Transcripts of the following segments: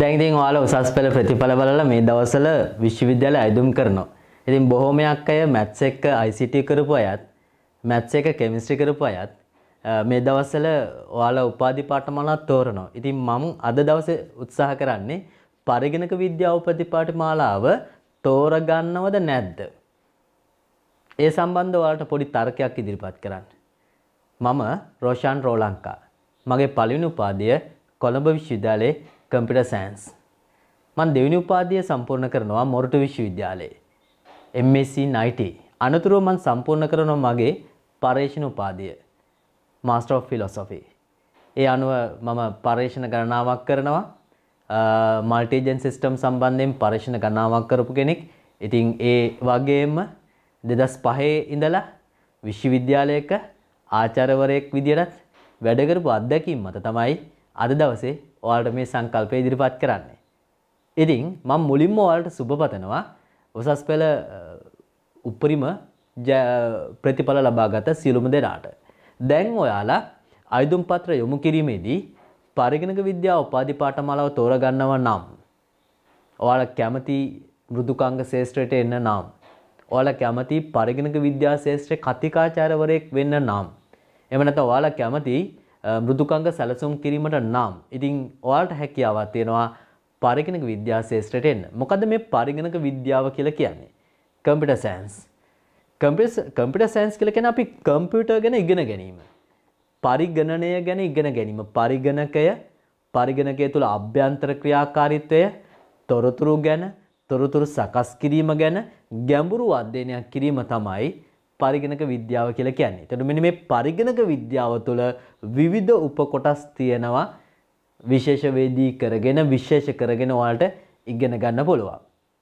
දැන් ඉතින් ඔයාලා උසස් පෙළ ප්‍රතිඵල බලලා මේ දවස්වල විශ්වවිද්‍යාල අයදුම් කරනවා. ඉතින් බොහොමයක් අය මැත්ස් එක ICT කරපු අයත් මැත්ස් එක කෙමිස්ට්‍රි කරපු අයත් මේ දවස්වල ඔයාලා උපාධි පාඨමාලා තෝරනවා. ඉතින් මම අද දවසේ උත්සාහ කරන්නේ පරිගණක විද්‍යාව උපාධි පාඨමාලාව තෝරගන්නවද නැද්ද? ඒ සම්බන්ධව ඔයාලට පොඩි තර්කයක් ඉදිරිපත් කරන්න. මම රෝෂාන් රෝලංකා. මගේ පළවෙනි උපාධිය කොළඹ විශ්වවිද්‍යාලයේ कंप्यूटर साइंस. मैं देवनी उपाधि संपूर्ण करना मोरटुवा विश्वविद्यालय MSc IT अनतर मन संपूर्ण करना मगे पारेषण उपाधि मास्टर ऑफ फिलोसॉफी ये अनु मम पारेषण गणनावाक करना मल्टीजन सिस्टम संबंधी पारेषण गणनावाक करगेम 2005 इंदला विश्वविद्यालय का आचार्यवर एक विद्यार्थ वेडगरपु अद्दकी मत तमई අද දවසේ ඔයාලට මේ සංකල්පය ඉදිරිපත් කරන්නේ. ඉතින් මම මුලින්ම ඔයාලට සුබ පතනවා උසස් පෙළ උපරිම ප්‍රතිඵල ලබාගත සියලුම දෙනාට. දැන් ඔයාලා අයදුම් පත්‍ර යොමු කිරීමේදී පරිගණක විද්‍යාව උපාධි පාඨමාලාව තෝරගන්නවා නම් ඔයාලා කැමති මෘදුකාංග ශාස්ත්‍රයට එන්න නම් ඔයාලා කැමති පරිගණක විද්‍යා ශාස්ත්‍රයේ කතිකාචාර්යවරයෙක් වෙන්න නම් එහෙම නැත්නම් ඔයාලා කැමති मृदुकांग सलसुम किरीमट नाम इतिंग ओल्ट हैकियावा तेनवा पारिगणिक विद्या शास्त्रटे मोकद मे पारिगणिक विद्याव किला कियन्ने कंप्यूटर साइंस कंप्यूटर साइंस किला कियन्ने अपि कंप्यूटर ගැන ඉගෙන ගැනීම පරිගණනය ගැන ඉගෙන ගැනීම පරිගණකය තුල අභ්‍යන්තර ක්‍රියාකාරීත්වය තොරතුරු ගැන තොරතුරු සකස් කිරීම ගැන ගැඹුරු අධ්‍යයනයක් කිරීම තමයි පරිගණක විද්‍යාව කියලා කියන්නේ. එතකොට මෙන්න මේ පරිගණක විද්‍යාව තුළ විවිධ උපකොටස් තියෙනවා විශේෂවේදී කරගෙන විශේෂ කරගෙන ඔයාලට ඉගෙන ගන්න පුළුවන්.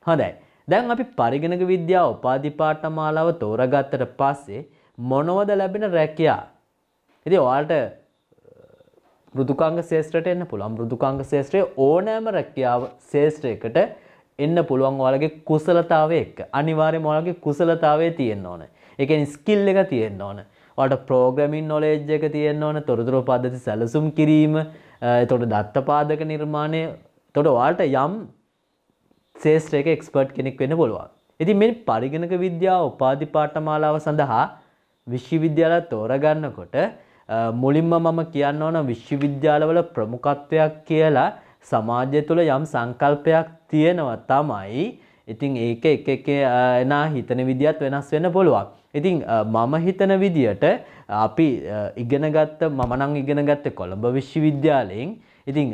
හොඳයි. දැන් අපි පරිගණක විද්‍යාව උපාධි පාඨමාලාව තෝරාගත්තට පස්සේ මොනවද ලැබෙන රැකියා? ඉතින් ඔයාලට මෘදුකාංග ශාස්ත්‍රයට එන්න පුළුවන්. මෘදුකාංග ශාස්ත්‍රයේ ඕනෑම රැකියාව ශාස්ත්‍රයකට එන්න පුළුවන් ඔයාලගේ කුසලතාවය එක්ක. අනිවාර්යයෙන්ම ඔයාලගේ කුසලතාවය තියෙන්න ඕනේ. एक स्किल तीन वाट प्रोग्रामिंग नॉलेज तीन तोड़ पद्धति सलसुम किरीम तोड़ दत्तपादक निर्माण तोड़ वाट यम श्रेष्ठ एक्सपर्ट के बोलवा इधर मेन पारिगणिक विद्या उपाधि पाठमाला सदा विश्वविद्यालय तोरगाट मुलिम मम किया विश्वविद्यालय प्रमुखत्व समाज तो यम संकल्पयान तमाई इतिंग एक ना हितन विद्या वेनास्वेन बोलवा ඉතින් මම හිතන විදියට අපි ඉගෙන ගත්ත මම නම් ඉගෙන ගත්තේ කොළඹ විශ්වවිද්‍යාලයෙන්. ඉතින්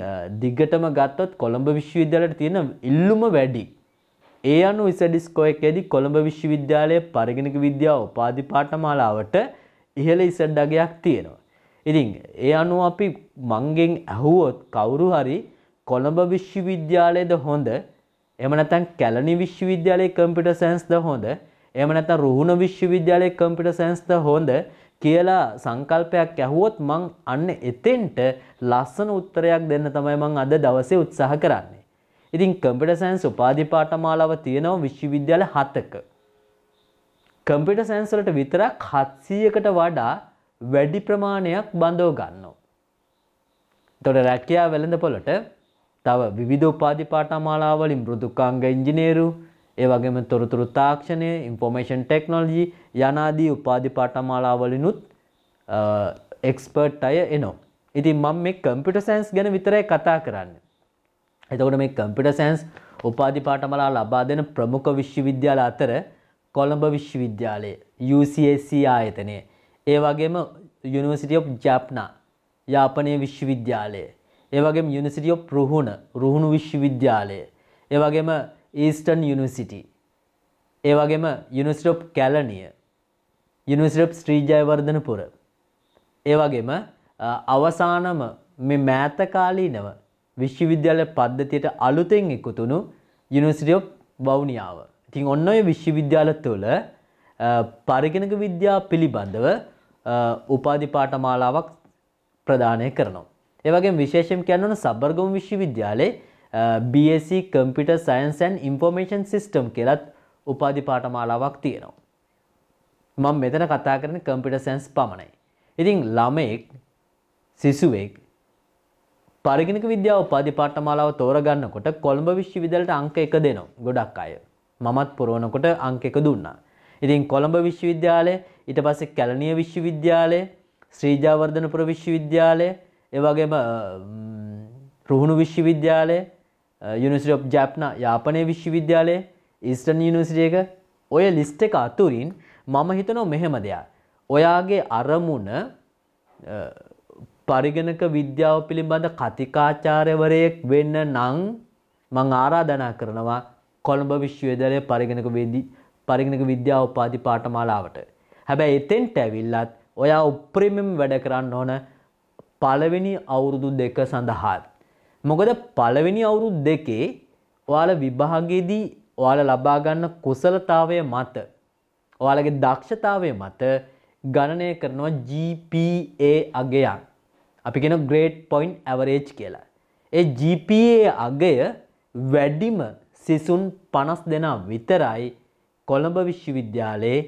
දිගටම ගත්තොත් කොළඹ විශ්වවිද්‍යාලයට තියෙන ඉල්ලුම වැඩි. ඒ අනුව ඉසඩිස්කෝ එකේදී කොළඹ විශ්වවිද්‍යාලයේ පරිගණක විද්‍යාව උපාධි පාඨමාලාවට ඉහළ ඉසඩ් අගයක් තියෙනවා. ඉතින් ඒ අනුව අපි මංගෙන් අහුවොත් කවුරු හරි කොළඹ විශ්වවිද්‍යාලයේද හොඳ එහෙම නැත්නම් කැලණි විශ්වවිද්‍යාලයේ කම්පියුටර් සයන්ස්ද හොඳ එහෙම නැත්නම් රුහුණ විශ්වවිද්‍යාලයේ කම්පියුටර් සයන්ස්ද හොඳ කියලා සංකල්පයක් ඇහුවොත් මං අන්න එතෙන්ට ලස්සන උත්තරයක් දෙන්න තමයි මං අද දවසේ උත්සාහ කරන්නේ. ඉතින් කම්පියුටර් සයන්ස් උපාධි පාඨමාලාව තියෙනවා විශ්වවිද්‍යාල 7ක. කම්පියුටර් සයන්ස් වලට විතරක් 700කට වඩා වැඩි ප්‍රමාණයක් බඳව ගන්නවා. ඒතකොට රැකියා වෙළඳපොළට තව විවිධ උපාධි පාඨමාලා වලින් මෘදුකාංග ඉංජිනේරු ඒ වගේම තොරතුරු තාක්ෂණය ইনফরমේෂන් ටෙක්නොලොජි යනාදී උපාධි පාඨමාලා වලිනුත් එක්ස්පර්ට් අය එනවා. ඉතින් මම මේ කම්පියුටර් සයන්ස් ගැන විතරයි කතා කරන්නේ. එතකොට මේ කම්පියුටර් සයන්ස් උපාධි පාඨමාලා ලබා දෙන ප්‍රමුඛ විශ්වවිද්‍යාල අතර කොළඹ විශ්වවිද්‍යාලය UCSC ආයතනය ඒ වගේම University of Japna යාපනයේ විශ්වවිද්‍යාලය ඒ වගේම University of රුහුණු විශ්වවිද්‍යාලය ඒ වගේම ईस्टर्न यूनिवर्सिटी ए वगेम university of Kelaniya university of Sri Jayawardenapura ए वगेम अवसानम मे मैतकालीन विश्वविद्यालय पद्धतियट अलुतेन इकुतुनु यूनिवर्सिटी ऑफ ववुनियाव इतिन ඔන්න ඔය විශ්වවිද්‍යාල තුල පරිගණක විද්‍යාව පිළිබඳව උපාධි පාඨමාලාවක් ප්‍රදානය කරනවා. ඒ වගේම විශේෂයෙන් කියන්න ඕන සබර්ගම විශ්වවිද්‍යාලයේ BSc computer science and information system के उपाधि पाठमालावाक තියෙනවා. මම මෙතන කතා කරන්නේ කම්පියුටර් සයන්ස් පමණයි. ඉතින් ළමෙක් සිසුවෙක් පරිගණක විද්‍යාව උපාධි පාඨමාලාව තෝරගන්නකොට කොළඹ විශ්වවිද්‍යාලයට අංක 1 දෙනවා. ගොඩක් අය. මමත් පුරවනකොට අංක 1 දුන්නා. ඉතින් කොළඹ විශ්වවිද්‍යාලය, ඊට පස්සේ කැලණිය විශ්වවිද්‍යාලය, ශ්‍රීජාවර්ධනපුර විශ්වවිද්‍යාලය, ඒ වගේම Ruhunu විශ්වවිද්‍යාලය, University of Japan, Palali විශ්වවිද්‍යාලය, Eastern University එක ඔය ලිස්ට් එක අතුරින් මම හිතනවා මෙහෙම දෙයක්. ඔයාගේ අරමුණ පරිගණක විද්‍යාව පිළිබඳ කතිකාචාර්යවරයෙක් වෙන්න නම් මම ආරාධනා කරනවා කොළඹ විශ්වවිද්‍යාලයේ පරිගණක විද්‍යාව උපාධි පාඨමාලාවට. හැබැයි එතෙන්ට ඇවිල්ලත් ඔයා උපරිමයෙන් වැඩ කරන්න ඕන පළවෙනි අවුරුදු 2 සඳහා. මොකද පළවෙනි අවුරුදු 2 ඔයාලා විභාගයේදී ඔයාලා ලබා ගන්න කුසලතාවය මත ඔයාලගේ දක්ෂතාවය මත ගණනය කරනවා GPA අගයක්. අපි කියන ග්‍රේඩ් පොයින්ට් ඇවරේජ් කියලා. ඒ GPA අගය වැඩිම සිසුන් 50 දෙනා විතරයි කොළඹ විශ්වවිද්‍යාලයේ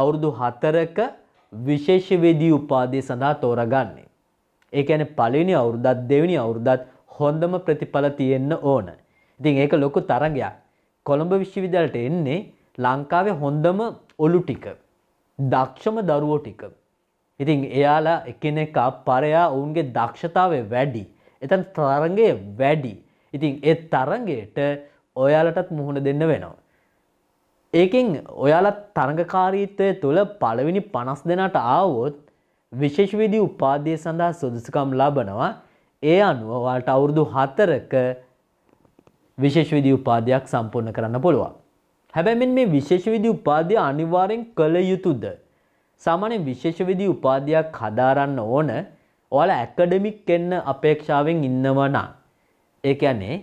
අවුරුදු 4ක විශේෂවේදී උපාධිය සඳහා තෝරගන්නේ. ඒ කියන්නේ පළවෙනි අවුරුද්දත් දෙවෙනි අවුරුද්දත් හොඳම ප්‍රතිඵල තියෙන්න ඕන. ඉතින් ඒක ලොකු තරගයක්. කොළඹ විශ්වවිද්‍යාලයට එන්නේ ලංකාවේ හොඳම ඔලු ටික, දක්ෂම දරුවෝ ටික. ඉතින් එයාලා එකිනෙක පරයා ඔවුන්ගේ දක්ෂතාවය වැඩි. එතන තරංගය වැඩි. ඉතින් ඒ තරංගයට ඔයාලටත් මුහුණ දෙන්න වෙනවා. ඒකෙන් ඔයාලා තරංගකාරීත්වය තුළ පළවෙනි 50 දෙනාට ආවොත් විශේෂවේදී උපාධිය සඳහා සුදුසුකම් ලබනවා. ඒ අනුව ඔයාලට අවුරුදු 4ක විශේෂවේදී උපාධියක් සම්පූර්ණ කරන්න පුළුවන්. හැබැයි මේ විශේෂවේදී උපාධිය අනිවාර්යෙන් කළ යුතුද? सामान्य विशेषवेदी उपाध्याय खदारान ओन वाला एकेडमिक केन अपेक्षावें इन्नवना एक यानी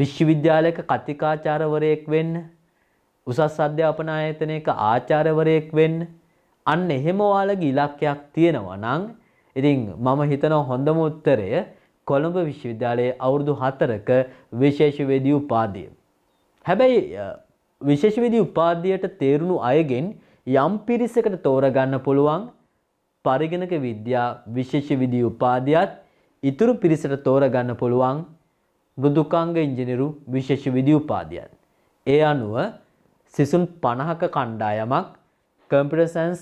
विश्वविद्यालय का कतिकाचार्य वर एक वेन उसास अध्यापन आयतने का आचार्य वर एक वेन अन्य हेम वाला इलाकයක් තියෙනවා නම් ඉතින් මම හිතනවා හොඳම උත්තරය කොළඹ විශ්වවිද්‍යාලයේ අවුරුදු 4ක විශේෂවේදී උපාධිය. හැබැයි විශේෂවේදී උපාධියට තේරුණු අයගෙන් යම් පිරිසකට තෝරගන්න පුළුවන් පරිගණක විද්‍යා විශේෂවිදී උපාධියත්, ඉතුරු පිරිසට තෝරගන්න පුළුවන් මෘදුකාංග ඉංජිනේරු විශේෂවිදී උපාධියත්. ඒ අනුව සිසුන් 50ක කණ්ඩායමක් computer science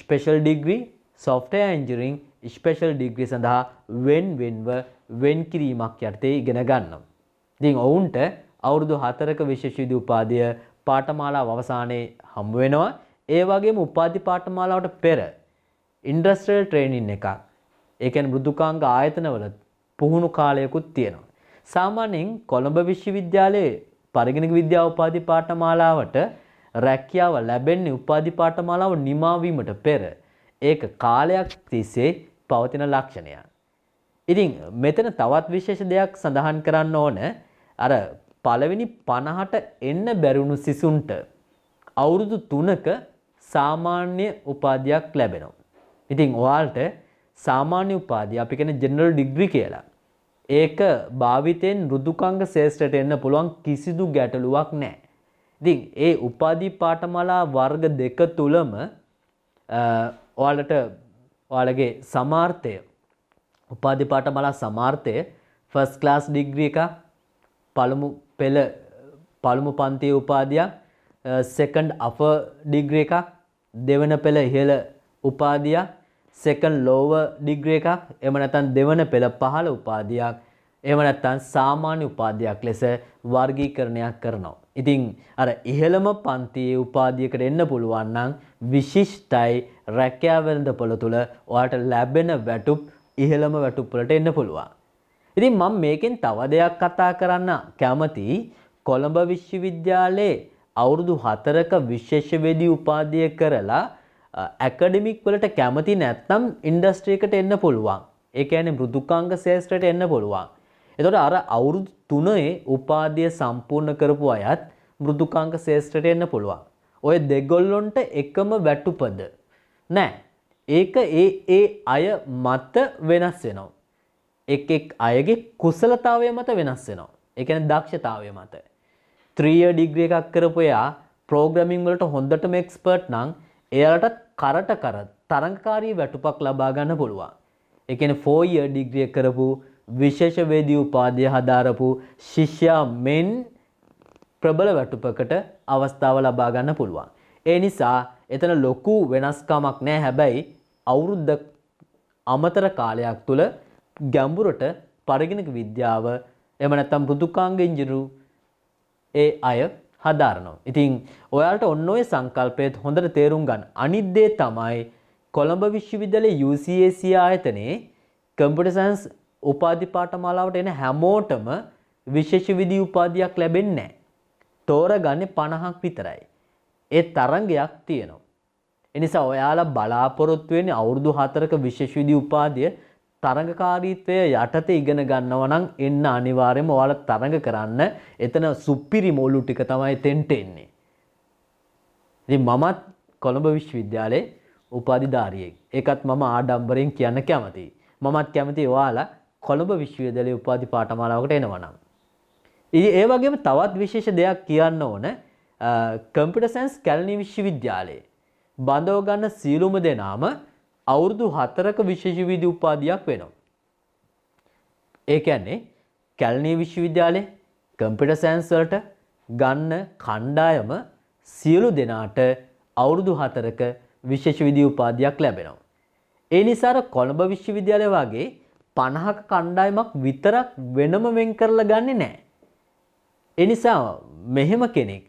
special degree, software engineering special degree සඳහා වෙන්ව වෙන් කිරීමක් යටතේ ඉගෙන ගන්නවා. ඉතින් ඔවුන්ට අවුරුදු 4ක විශේෂවිදී උපාධිය පාඨමාලාව අවසානයේ හමු වෙනවා. ඒ වගේම උපාධි පාඨමාලාවට පෙර ඉන්ඩස්ට්‍රියල් ට්‍රේනින් එකක්, ඒ කියන්නේ මෘදුකාංග ආයතනවල පුහුණු කාලයකුත් තියෙනවා. සාමාන්‍යයෙන් කොළඹ විශ්වවිද්‍යාලයේ පරිගණක විද්‍යාව උපාධි පාඨමාලාවට රැකියාව ලැබෙන්නේ උපාධි පාඨමාලාව නිමා වීමට පෙර. ඒක කාලයක් තිස්සේ පවතින ලක්ෂණයක්. ඉතින් මෙතන තවත් විශේෂ දෙයක් සඳහන් කරන්න ඕන. අර පළවෙනි 50ට එන්න බැරිුණු සිසුන්ට අවුරුදු 3ක सामान्य उपाधियाक लैबेनो इतिंग वाल्ट सामान्य उपाधि आप कहने जनरल डिग्री के ला एक बावितेन रुदुकांग सेस्टेटेन पुलवांग किसी दु गैटलुवाक ने इतिंग ये उपाधि पाठमाला वर्ग देख तुलम वाल्ट वालगे समार्थे उपाधि पाठमाला समार्थे फर्स्ट क्लास डिग्री का पालमु पांती उपाधिया, सेकंड अपर डिग्री का देवन पेले हेल उपाधिया, सेकंड लोवर डिग्री का एम नतन देवन पेले पहल उपाधिया, एम नतन सामान्य उपाधियाक लेस वर्गीकरणයක් කරනවා. ඉතින් අර ඉහළම පන්තියේ උපාධියකට එන්න පුළුවන් නම් විශිෂ්ටයි රැකියාව වෙළඳපොළ තුල ඔයාලට ලැබෙන වැටුප් ඉහළම වැටුප් වලට එන්න පුළුවන්. ඉතින් මම මේකෙන් තව දෙයක් කතා කරන්න කැමතියි. කොළඹ විශ්වවිද්‍යාලයේ අවුරුදු 4ක විශේෂවේදී උපාධිය කරලා ඇකඩමික් වලට කැමති නැත්නම් ඉන්ඩස්ට්‍රි එකට එන්න පුළුවන්. ඒ කියන්නේ මෘදුකාංග ශාස්ත්‍රයට එන්න පුළුවන්. එතකොට අර අවුරුදු 3 උපාධිය සම්පූර්ණ කරපු අයත් මෘදුකාංග ශාස්ත්‍රයට එන්න පුළුවන්. ඔය දෙගොල්ලොන්ට එකම වැටුපද නෑ. ඒක ඒ අය මත වෙනස් වෙනවා. එක් අයගේ කුසලතාවය මත වෙනස් වෙනවා. ඒ කියන්නේ දක්ෂතාවය මත. 3 ඩිග්‍රී එකක් කරපුවා ප්‍රෝග්‍රෑමින් වලට හොඳටම එක්ස්පර්ට් නම් එයාලටත් කරට තරංගකාරී වැටුපක් ලබා ගන්න පුළුවන්. ඒ කියන්නේ 4 year ඩිග්‍රී කරපු විශේෂ වේදී උපාධිය හදාරපු ශිෂ්‍යයා මෙන් ප්‍රබල වැටුපකට අවස්ථාව ලබා ගන්න පුළුවන්. ඒ නිසා එතන ලොකු වෙනස්කමක් නැහැ. හැබැයි අවුරුද්ද අමතර කාලයක් තුල ගැඹුරට පරිගණක විද්‍යාව එහෙම නැත්නම් මෘදුකාංග ඉංජිනේරු ඒ අය හදාරනවා. ඉතින් ඔයාලට ඔන්න ඔය සංකල්පයත් හොඳට තේරුම් ගන්න. අනිත් දේ තමයි කොළඹ විශ්වවිද්‍යාලයේ UCAC ආයතනයේ කම්පියුටර් සයන්ස් උපාධි පාඨමාලාවට එන හැමෝටම විශේෂ විදි උපාධියක් ලැබෙන්නේ නැහැ. තෝරගන්නේ 50ක් විතරයි. ඒ තරංගයක් තියෙනවා. ඒ නිසා ඔයාලා බලාපොරොත්තු වෙන්නේ අවුරුදු 4ක විශේෂ විදි උපාධිය තරංගකාරීත්වය යටතේ ඉගෙන ගන්නවා නම් එන්න අනිවාර්යයෙන්ම ඔයාලා තරංග කරන්න. එතන සුපිරි මොළු ටික තමයි තෙන්ට එන්නේ. ඉතින් මමත් කොළඹ විශ්වවිද්‍යාලයේ උපාධිධාරියෙක්. ඒකත් මම ආඩම්බරෙන් කියන්න කැමතියි. මමත් කැමතියි ඔයාලා කොළඹ විශ්වවිද්‍යාලයේ උපාධි පාඨමාලාවකට එනවා නම්. ඒ වගේම තවත් විශේෂ දෙයක් කියන්න ඕන. කම්පියුටර් සයන්ස් කැලණි විශ්වවිද්‍යාලයේ බඳව ගන්න සීලුම දෙනාම අවුරුදු 4ක විශේෂ විදි උපාධියක් වෙනවා. ඒ කියන්නේ කැලණි විශ්වවිද්‍යාලයේ කම්පියුටර් සයන්ස් වලට ගන්න කණ්ඩායම සීලු දෙනාට අවුරුදු 4ක විශේෂ විදි උපාධියක් ලැබෙනවා. ඒ නිසා කොළඹ විශ්වවිද්‍යාලය වගේ 50ක කණ්ඩායමක් විතරක් වෙනම වෙන් කරලා ගන්නෙ නැහැ. ඒ නිසා මෙහෙම කෙනෙක්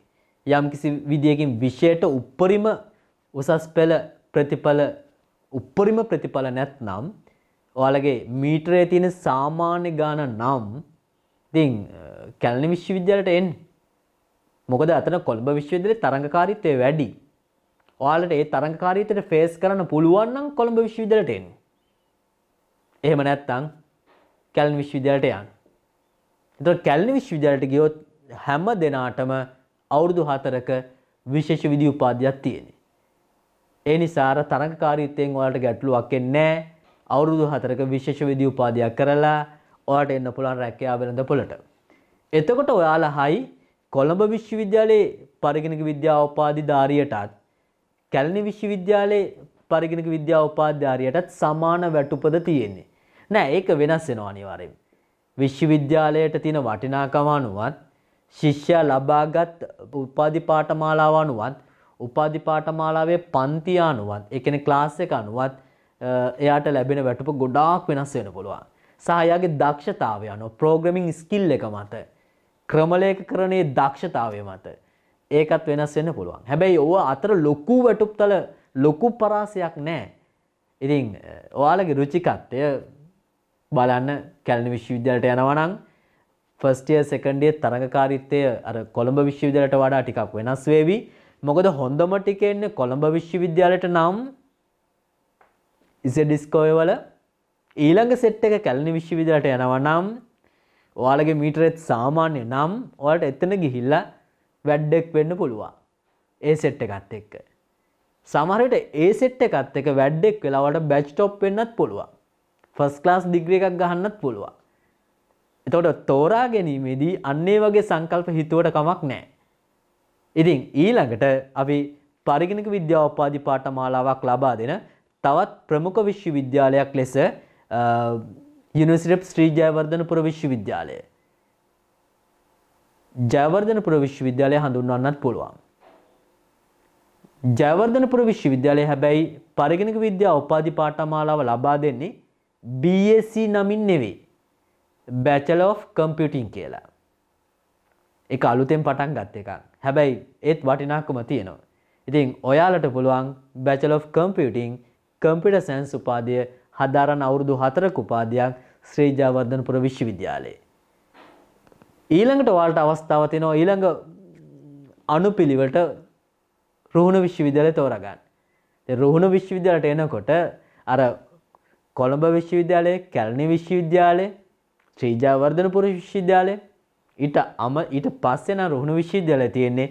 යම්කිසි විදියකින් විෂයට උප්පරිම උසස් පෙළ ප්‍රතිඵල උප්පරිම ප්‍රතිඵල නැත්නම් ඔයාලගේ මීටරේ තියෙන සාමාන්‍ය ගාන නම් ඉතින් කැලණි විශ්වවිද්‍යාලයට එන්නේ. මොකද අතන කොළඹ විශ්වවිද්‍යාලයේ තරංගකාරීත්වය වැඩි. ඔයාලට ඒ තරංගකාරීත්වයට ෆේස් කරන්න පුළුවන් නම් කොළඹ විශ්වවිද්‍යාලයට එන්න. එහෙම නැත්නම් කැලණි විශ්වවිද්‍යාලයට යන්න. එතකොට කැලණි විශ්වවිද්‍යාලයට ගියොත් හැම දිනාටම අවුරුදු 4ක විශේෂ විදි උපාධියක් තියෙනවා. ඒ නිසා අර තරඟකාරීත්වයෙන් ඔයාලට ගැටලුවක් එන්නේ නැහැ. අවුරුදු 4ක විශේෂ විදි උපාධියක් කරලා ඔයාලට එන්න පුළුවන් රැකියාව වෙනද පොළට. එතකොට ඔයාලා හයි කොළඹ විශ්වවිද්‍යාලයේ පරිගණක විද්‍යාව උපාධිධාරියටත් කැලණි විශ්වවිද්‍යාලයේ පරිගණක විද්‍යාව උපාධිධාරියටත් සමාන වැටුපද තියෙන්නේ. නෑ ඒක වෙනස් වෙනවා අනිවාර්යෙන්. විශ්වවිද්‍යාලයට තියෙන වටිනාකම අනුවත් ශිෂ්‍යයා ලබාගත් උපාධි පාඨමාලාව අනුවත් උපාධි පාඨමාලාවේ පන්ති අනුවත් ඒ කියන්නේ ක්ලාස් එක අනුවත් එයාට ලැබෙන වැටුප ගොඩාක් වෙනස් වෙන්න පුළුවන්. සහ එයාගේ දක්ෂතාවය අනුව ප්‍රෝග්‍රෑමින් ස්කිල් එක මත ක්‍රමලේඛකරණයේ දක්ෂතාවය මත ඒකත් වෙනස් වෙන්න පුළුවන්. හැබැයි ඕව අතර ලොකු වැටුප්තල ලොකු පරාසයක් නැහැ. ඉතින් ඔයාලගේ රුචිකත්වය බලන්න කැලණි විශ්වවිද්‍යාලයට යනවා නම් ෆස්ට් ඉයර් සෙකන්ඩ් ඉයර් තරඟකාරීත්වය අර කොළඹ විශ්වවිද්‍යාලයට වඩා ටිකක් වෙනස් වෙවි. මොකද හොඳම ටික එන්නේ කොළඹ විශ්වවිද්‍යාලයට නම් ඉසෙඩිස්කෝය වල ඊළඟ සෙට් එක කැලණි විශ්වවිද්‍යාලයට යනවා නම් ඔයාලගේ මීටරෙත් සාමාන්‍ය නම් ඔයාලට එතන ගිහිල්ලා වැඩෙක් වෙන්න පුළුවන්. ඒ සෙට් එකත් එක්ක සමහර විට ඒ සෙට් එකත් එක්ක වැඩෙක් වෙලා ඔයාලට බැච් ටොප් වෙන්නත් පුළුවන්. ෆස්ට් ක්ලාස් ඩිග්‍රී එකක් ගහන්නත් පුළුවන්. එතකොට තෝරා ගැනීමේදී අන්න ඒ වගේ සංකල්ප හිතුවට කමක් නැහැ. ඉතින් ඊළඟට අපි පරිගණක විද්‍යාව උපාධි පාඨමාලාවක් ලබා දෙන තවත් ප්‍රමුඛ විශ්වවිද්‍යාලයක් ලෙස University of ශ්‍රී ජයවර්ධනපුර විශ්වවිද්‍යාලය. ජයවර්ධනපුර විශ්වවිද්‍යාලය හඳුන්වන්නත් පුළුවන්. ජයවර්ධනපුර විශ්වවිද්‍යාලය හැබැයි පරිගණක විද්‍යාව උපාධි පාඨමාලාව ලබා දෙන්නේ BSc නමින් නෙවෙයි. Bachelor of Computing කියලා. ඒක අලුතෙන් පටන් ගත්ත එකක්. හැබැයි ඒත් වටිනාකම තියෙනවා. ඉතින් ඔයාලට පුළුවන් Bachelor of Computing Computer Science උපාධිය හදාරන අවුරුදු 4ක උපාධියක් ශ්‍රී ජයවර්ධනපුර විශ්වවිද්‍යාලයේ. ඊළඟට ඔයාලට අවස්ථාව තියෙනවා ඊළඟ අනුපිළිවෙලට රුහුණු විශ්වවිද්‍යාලය තෝරගන්න. ඉතින් රුහුණු විශ්වවිද්‍යාලයට එනකොට අර කොළඹ විශ්වවිද්‍යාලය, කැලණි විශ්වවිද්‍යාලය, ශ්‍රී ජයවර්ධනපුර විශ්වවිද්‍යාලය ඊට පස්සේ නම් රුහුණු විශ්වවිද්‍යාලය තියෙන්නේ.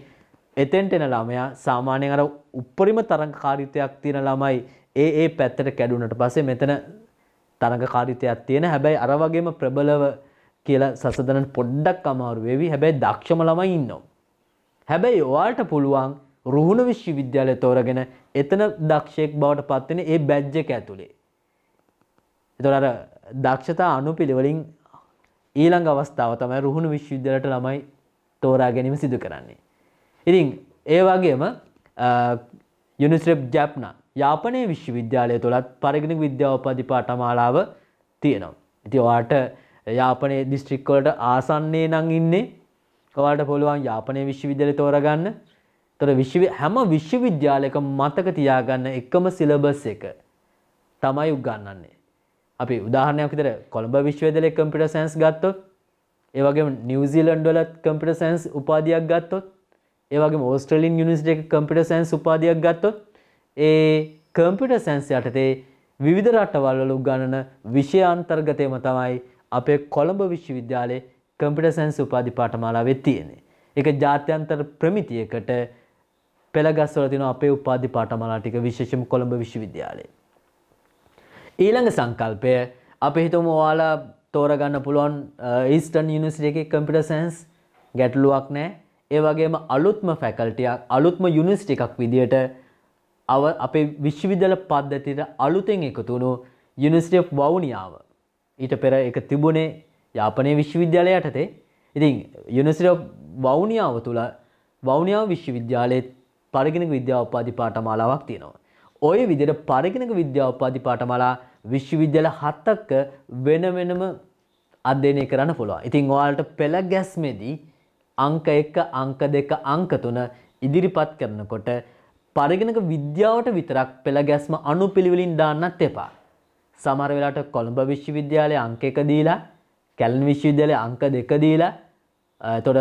එතෙන්ට එන ළමයා සාමාන්‍යයෙන් අර උප්පරිම තරඟකාරීත්වයක් තියෙන ළමයි ඒ පැත්තට කැඩුනට පස්සේ මෙතන තරඟකාරීත්වයක් තියෙන. හැබැයි අර වගේම ප්‍රබලව කියලා සසඳන පොඩ්ඩක් අමාරු වෙවි. හැබැයි දක්ෂම ළමයි ඉන්නවා. හැබැයි ඔයාලට පුළුවන් රුහුණු විශ්වවිද්‍යාලය තෝරගෙන එතන දක්ෂයෙක් බවට පත් වෙන ඒ බැජ් එක ඇතුලේ. එතකොට අර දක්ෂතා අනුපිළිවෙලින් ඊළඟ අවස්ථාව තමයි රුහුණු විශ්වවිද්‍යාලයට ළමයි තෝරා ගැනීම සිදු කරන්නේ. ඉතින් ඒ වගේම University of Japan යාපනයේ විශ්වවිද්‍යාලය තුලත් පරිගණක විද්‍යාව උපදීපාඨමාලාව තියෙනවා. ඉතින් ඔයාලට යාපනයේ දිස්ත්‍රික් වලට ආසන්නයේ නම් ඉන්නේ ඔයාලට පුළුවන් යාපනයේ විශ්වවිද්‍යාලය තෝරගන්න. ඒතර හැම විශ්වවිද්‍යාලයකම මතක තියාගන්න එකම සිලබස් එක තමයි උගන්වන්නේ. අපි උදාහරණයක් විදිහට කොළඹ විශ්වවිද්‍යාලයේ කම්පියුටර් සයන්ස් ගත්තොත්, ඒ වගේම නිව්සීලන්ත වල කම්පියුටර් සයන්ස් උපාධියක් ගත්තොත්, ඒ වගේම ඕස්ට්‍රේලියානු යුනිවර්සිටි එකේ කම්පියුටර් සයන්ස් උපාධියක් ගත්තොත්, ඒ කම්පියුටර් සයන්ස් යටතේ විවිධ රටවල් වල උගන්වන විෂය අන්තර්ගතයම තමයි අපේ කොළඹ විශ්වවිද්‍යාලයේ කම්පියුටර් සයන්ස් උපාධි පාඨමාලාවේ තියෙන්නේ. ඒක ජාත්‍යන්තර ප්‍රමිතියකට පෙළගස්වල තියෙන අපේ උපාධි පාඨමාලා ටික විශේෂම කොළඹ විශ්වවිද්‍යාලයේ. ඊළඟ සංකල්පය අපි හිතමු ඔයාලා තෝරගන්න පුළුවන් ඊස්ටර්න් යුනිවර්සිටි එකේ කම්පියුටර් සයන්ස් ගැටලුවක් නැහැ. ඒ වගේම අලුත්ම ෆැකල්ටියක් අලුත්ම යුනිවර්සිටි එකක් විදියට අපේ විශ්වවිද්‍යාල පද්ධතියට අලුතෙන් එකතු වුණු යුනිවර්සිටි ඔෆ් වවුනියාව. ඊට පෙර ඒක තිබුණේ යාපනයේ විශ්වවිද්‍යාලය යටතේ. ඉතින් යුනිවර්සිටි ඔෆ් වවුනියාව තුල වවුනියාව විශ්වවිද්‍යාලයේ පරිගණක විද්‍යාව උපාධි පාඨමාලාවක් තියෙනවා. ওই විදියට පරිගණක විද්‍යාව උපාධි පාඨමාලා විශ්වවිද්‍යාල 7ක වෙන වෙනම අධ්‍යයනය කරන්න පුළුවන්. ඉතින් ඔයාලට පෙළ ගැස්මේදී අංක 1, අංක 2, අංක 3 ඉදිරිපත් කරනකොට පරිගණක විද්‍යාවට විතරක් පෙළ ගැස්ම අනුපිළිවෙලින් දාන්නත් එපා. සමහර වෙලාවට කොළඹ විශ්වවිද්‍යාලයේ අංක 1 දීලා, කැලණි විශ්වවිද්‍යාලයේ අංක 2 දීලා, එතකොට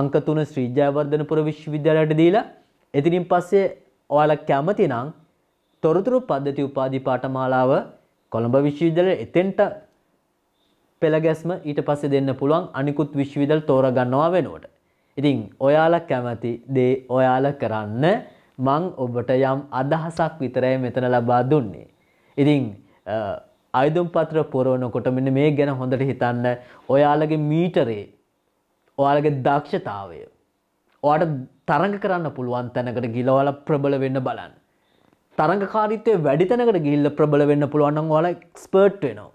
අංක 3 ශ්‍රී ජයවර්ධනපුර විශ්වවිද්‍යාලයට දීලා, එතනින් පස්සේ ඔයාලා කැමති නම් තොරතුරු පද්ධති උපාධි පාඨමාලාව කොළඹ විශ්වවිද්‍යාලයේ එතෙන්ට පෙළ ගැස්ම ඊට පස්සේ දෙන්න පුළුවන් අනිකුත් විශ්වවිද්‍යාල තෝරගන්නවා වෙනුවට. ඉතින් ඔයාලා කැමති දේ ඔයාලා කරන්න. මං ඔබට යම් අදහසක් විතරයි මෙතන ලබා දුන්නේ. ඉතින් ආයුධම් පත්‍ර පුරවනකොට මෙන්න මේ ගැන හොඳට හිතන්න. ඔයාලගේ මීටරේ, ඔයාලගේ දක්ෂතාවය ඔයාලට තරඟ කරන්න පුළුවන් තැනකට ගිහලා ඔයාලා ප්‍රබල වෙන්න බලන්න. තරඟකාරීත්වයේ වැඩි තැනකට ගිහිල්ලා ප්‍රබල වෙන්න පුළුවන් නම් ඔයාලා එක්ස්පර්ට් වෙනවා.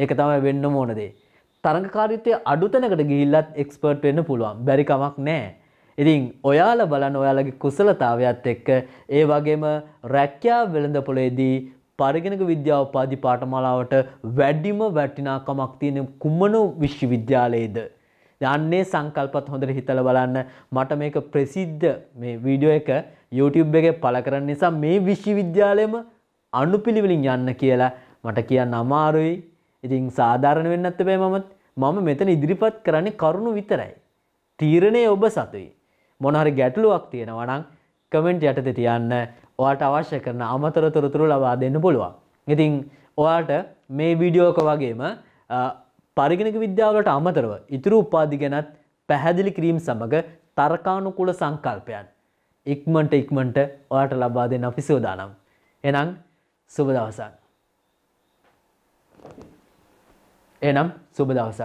ඒක තමයි වෙන්න ඕන දේ. තරඟකාරීත්වයේ අඩු තැනකට ගිහිල්ලත් එක්ස්පර්ට් වෙන්න පුළුවන්. බැරි කමක් නැහැ. ඉතින් ඔයාලා බලන්න ඔයාලගේ කුසලතාවයත් එක්ක, ඒ වගේම රැකියාව වෙළඳපොළේදී පරිගණක විද්‍යාව උපාධි පාඨමාලාවට වැඩිම වටිනාකමක් තියෙන කුමන විශ්වවිද්‍යාලයේද? යන්නේ සංකල්පත් හොඳට හිතලා බලන්න. මට මේක ප්‍රසිද්ධ මේ වීඩියෝ එක YouTube එකේ පළ කරන නිසා මේ විශ්වවිද්‍යාලයේම අනුපිළිවෙලින් යන්න කියලා මට කියන්න අමාරුයි. ඉතින් සාධාරණ වෙන්නත් බෑ. මම මෙතන ඉදිරිපත් කරන්නේ කරුණු විතරයි. තීරණය ඔබ සතුයි. මොන හරි ගැටලුවක් තියෙනවා නම් කමෙන්ට් යටතේ තියන්න. ඔයාලට අවශ්‍ය කරන අමතර තොරතුරු ලබා දෙන්න පුළුවන්. ඉතින් ඔයාලට මේ වීඩියෝ එක වගේම පරිගණක විද්‍යාවලට අමතරව ඉතුරු උපාධි ගැනත් පැහැදිලි කිරීම සමග තර්කානුකූල සංකල්පයන් ඉක්මනට ඔයාලට ලබා දෙන්න අපි සූදානම්. එහෙනම් සුබ දවසක්.